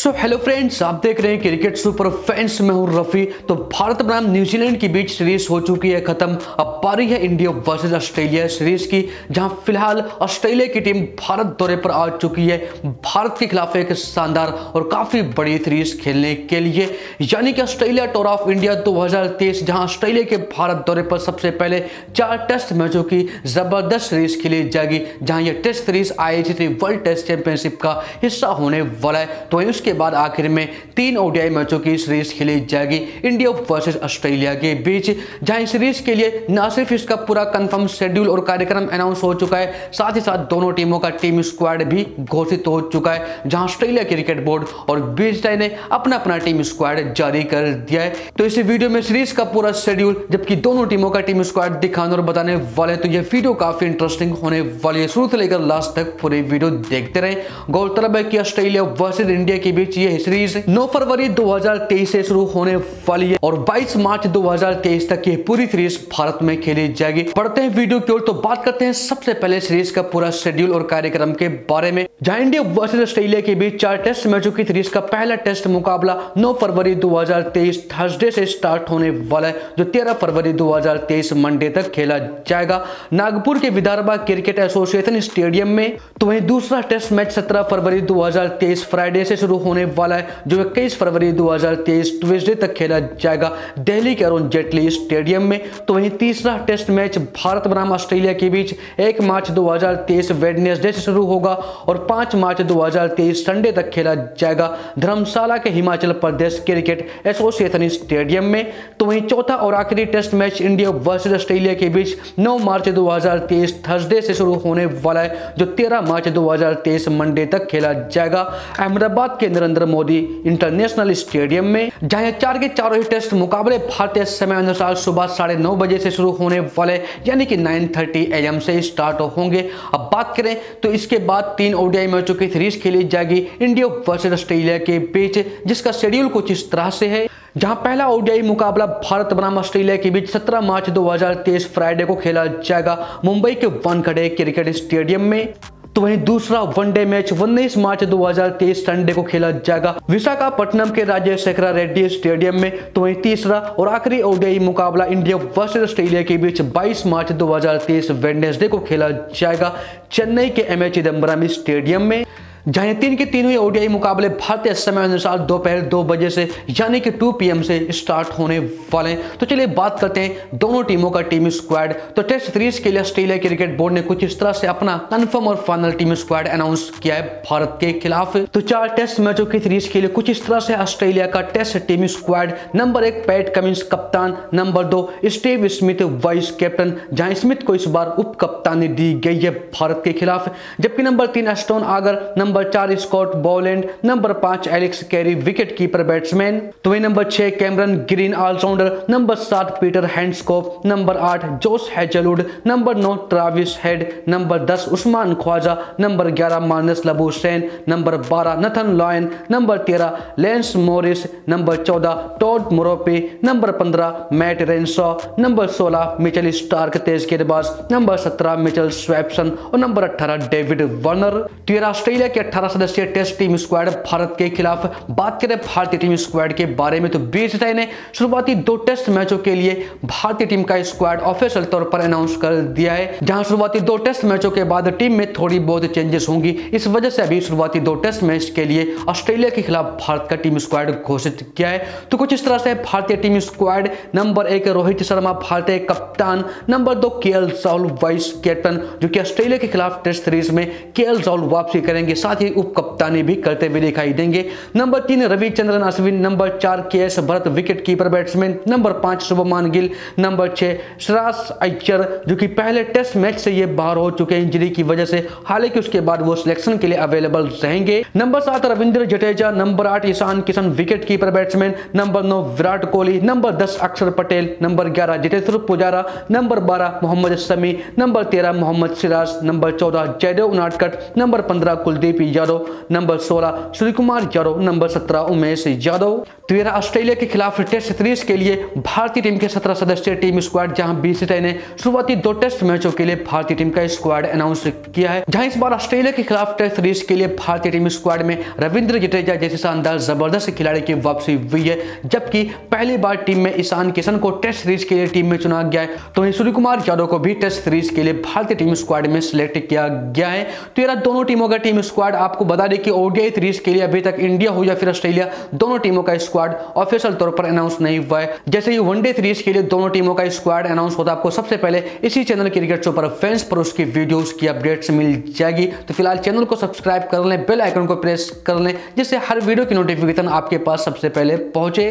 So hello friends, आप देख रहे हैं क्रिकेट सुपर फैंस में हूं रफी। तो भारत बनाम न्यूजीलैंड के बीच सीरीज हो चुकी है खत्म। अब पारी है इंडिया वर्सेस ऑस्ट्रेलिया सीरीज की, जहां फिलहाल ऑस्ट्रेलिया की टीम भारत दौरे पर आ चुकी है भारत के खिलाफ एक शानदार और काफी बड़ी सीरीज खेलने के लिए, यानी कि ऑस्ट्रेलिया टूर ऑफ इंडिया 2023, जहां ऑस्ट्रेलिया के भारत दौरे पर सबसे पहले 4 टेस्ट मैचों की जबरदस्त सीरीज खेली जाएगी, जहां यह test series ICC world test championship का हिस्सा होने वाला है। तो उसके बाद आखिर में 3 ओडीआई मैचों की सीरीज खेली जाएगी इंडिया वर्सेस ऑस्ट्रेलिया के बीच, जहां इस सीरीज के लिए न सिर्फ इसका पूरा कंफर्म शेड्यूल और कार्यक्रम अनाउंस हो चुका है, साथ ही साथ दोनों टीमों का टीम स्क्वाड भी घोषित हो चुका है, जहां ऑस्ट्रेलिया क्रिकेट बोर्ड और बीसीसीआई ने अपना अपना टीम स्क्वाड जारी कर दिया है। तो इस वीडियो में सीरीज का पूरा शेड्यूल जबकि दोनों टीमों का टीम स्क्वाड दिखाने और बताने वाले, तो यह वीडियो काफी इंटरेस्टिंग होने वाली है। शुरू से लेकर लास्ट तक पूरी वीडियो देखते रहे। गौरतलब है कि ऑस्ट्रेलिया वर्सेस इंडिया के बीच ये सीरीज 9 फरवरी 2023 से शुरू होने वाली है और 22 मार्च 2023 तक ये पूरी सीरीज भारत में खेली जाएगी। बढ़ते हैं वीडियो की ओर, तो बात करते हैं सबसे पहले सीरीज का पूरा शेड्यूल और कार्यक्रम के बारे में, जहां इंडिया वर्सेस ऑस्ट्रेलिया के बीच 4 टेस्ट मैचों की सीरीज का पहला टेस्ट मुकाबला 9 फरवरी 2023 थर्सडे से स्टार्ट होने वाला है, जो 13 फरवरी 2023 मंडे तक खेला जाएगा नागपुर के विदर्भा क्रिकेट एसोसिएशन स्टेडियम में। तो वहीं दूसरा टेस्ट मैच 17 फरवरी 2023 फ्राइडे से शुरू होने वाला है, जो 21 फरवरी 2023 ट्यूसडे तक खेला जाएगा दिल्ली के अरुण जेटली स्टेडियम में। तो वहीं तीसरा टेस्ट मैच भारत बनाम ऑस्ट्रेलिया के बीच 1 मार्च 2023 वेडनेसडे से शुरू होगा और 5 मार्च 2023 संडे तक खेला जाएगा धर्मशाला के Himachal Pradesh cricket association stadium में। तो वहीं चौथा और आखिरी test match India versus Australia के बीच 9 मार्च 2023 थर्सडे से शुरू होने वाला है, जो 13 मार्च 2023 मंडे तक खेला जाएगा अहमदाबाद के नरेंद्र मोदी इंटरनेशनल स्टेडियम में, जहां 4 के 4 ही टेस्ट मुकाबले भारतीय समय अनुसार सुबह 9:30 बजे से शुरू होने वाले, यानी कि 9:30 AM से स्टार्ट होंगे। अब बात करें तो इसके बाद 3 ओडीआई मैचों की सीरीज खेली जाएगी इंडिया वर्सेस ऑस्ट्रेलिया के बीच, जिसका शेड्यूल कुछ इस तरह से है, जहां पहला ओडीआई मुकाबला भारत बनाम ऑस्ट्रेलिया के बीच 17 मार्च 2023 फ्राइडे को खेला जाएगा मुंबई के वानखेड़े क्रिकेट स्टेडियम में। तो वहीं दूसरा वनडे मैच 19 मार्च 2023 संडे को खेला जाएगा विशाखापट्टनम के राजशेखर रेड्डी स्टेडियम में। तो वहीं तीसरा और आखिरी ओडीआई मुकाबला इंडिया वर्सेस ऑस्ट्रेलिया के बीच 22 मार्च 2023 वेडनेसडे को खेला जाएगा चेन्नई के M A चिदम्बरम स्टेडियम में, जहां 3 के 3 ओडीआई मुकाबले भारतीय समय अनुसार दोपहर 2 बजे से, यानी कि 2 PM से स्टार्ट होने वाले हैं। तो चलिए बात करते हैं दोनों टीमों का टीम स्क्वाड। तो टेस्ट सीरीज के लिए ऑस्ट्रेलिया क्रिकेट बोर्ड ने कुछ इस तरह से अपना कंफर्म और फाइनल टीम स्क्वाड अनाउंस किया है भारत के खिलाफ। तो 4 टेस्ट मैचों की सीरीज के लिए कुछ इस तरह से ऑस्ट्रेलिया का test team squad: number 1 Pat Cummins कप्तान, number 2 Steve Smith vice captain, जहां स्मिथ को इस बार उप कप्तानी दी गई है भारत के खिलाफ, जबकि number 3 stone Agar, number 4 Scott Boland, number 5 Alex Carey wicket keeper batsman, तो वही number 6 Cameron Green allrounder, number 7 Peter Handscomb, number 8 Josh Hazlewood, number 9 Travis Head, number 10 Usman Khawaja, number 11 Marnus Labuschagne, number 12 Nathan Lyon, number 13 Lance Morris, number 14 Todd Murphy, number 15 Matt Renshaw, number 16 Mitchell Starc तेज गेंदबाज, number 17 Mitchell Swepson और number 18 David Warner. तो ये Australia के 18 सदस्यीय test team squad Bharat के खिलाफ। बात करें भारतीय टीम स्क्वाड के बारे में, तो बीसीसीआई ने शुरुआती 2 टेस्ट मैचों के लिए भारतीय टीम का स्क्वाड ऑफिशियल तौर पर अनाउंस कर दिया है, जहां शुरुआती 2 टेस्ट मैचों के बाद टीम में थोड़ी बहुत चेंजेस होंगी। इस वजह से अभी शुरुआती 2 टेस्ट मैच के लिए ऑस्ट्रेलिया के खिलाफ भारत का टीम स्क्वाड घोषित किया है। तो कुछ इस तरह से भारतीय team squad: number 1 Rohit Sharma भारतीय कप्तान, number 2 KL Rahul vice captain, जो कि ऑस्ट्रेलिया के खिलाफ टेस्ट सीरीज में KL राहुल वापसी करेंगे, साथ ही उप कप्तानी भी करते हुए दिखाई देंगे, number 3 Ravichandran Ashwin, number 4 KS Bharat wicket keeper batsman, number 5 Shubman Gill, number 6 Shreyas Iyer, जो कि पहले टेस्ट मैच से ये बाहर हो चुके हैं इंजरी की वजह से, हालांकि उसके बाद वो सिलेक्शन के लिए अवेलेबल रहेंगे, number 7 Ravindra Jadeja, number 8 Ishan Kishan wicket keeper batsman, number 9 Virat Kohli, number 10 Axar Patel, number 11 Jitendra Pujara, number 12 Mohammed Shami, number 13 Mohammed Siraj, number 14 Jaydev Unadkat, number 15 Kuldeep P Yadav, number 16 Surya Kumar Yadav, number 17 Umesh Yadav. 13 Australia के खिलाफ टेस्ट सीरीज के लिए भारतीय टीम के 17 सदस्यीय टीम स्क्वाड, जहां बीसीसीआई ने शुरुआती 2 टेस्ट मैचों के लिए भारतीय टीम का स्क्वाड अनाउंस किया है। जहां इस बार ऑस्ट्रेलिया के खिलाफ टेस्ट सीरीज के लिए भारतीय टीम स्क्वाड में रविंद्र जडेजा जैसे शानदार जबरदस्त खिलाड़ी की वापसी हुई है, जबकि पहली बार टीम में ईशान किशन को टेस्ट सीरीज के लिए टीम में चुना गया है। तो वहीं सूर्य कुमार यादव को भी टेस्ट सीरीज के लिए भारतीय टीम स्क्वाड में सिलेक्ट किया गया है। तो यार दोनों टीमों का टीम स्क्वाड, आपको बता दें कि ओडीआई सीरीज के लिए अभी तक इंडिया हो या फिर ऑस्ट्रेलिया, दोनों टीमों का स्क्वाड ऑफिशियल तौर पर अनाउंस नहीं हुआ है। जैसे ही वनडे सीरीज के लिए दोनों टीमों का स्क्वाड अनाउंस होता है, आपको सबसे पहले इसी चैनल क्रिकेट सुपरफैंस पर उसकी वीडियोस की अपडेट्स मिल जाएगी। तो फिलहाल चैनल को सब्सक्राइब कर लें, बेल आइकन को प्रेस कर लें, जिससे हर वीडियो की नोटिफिकेशन आपके पास सबसे पहले पहुंचे।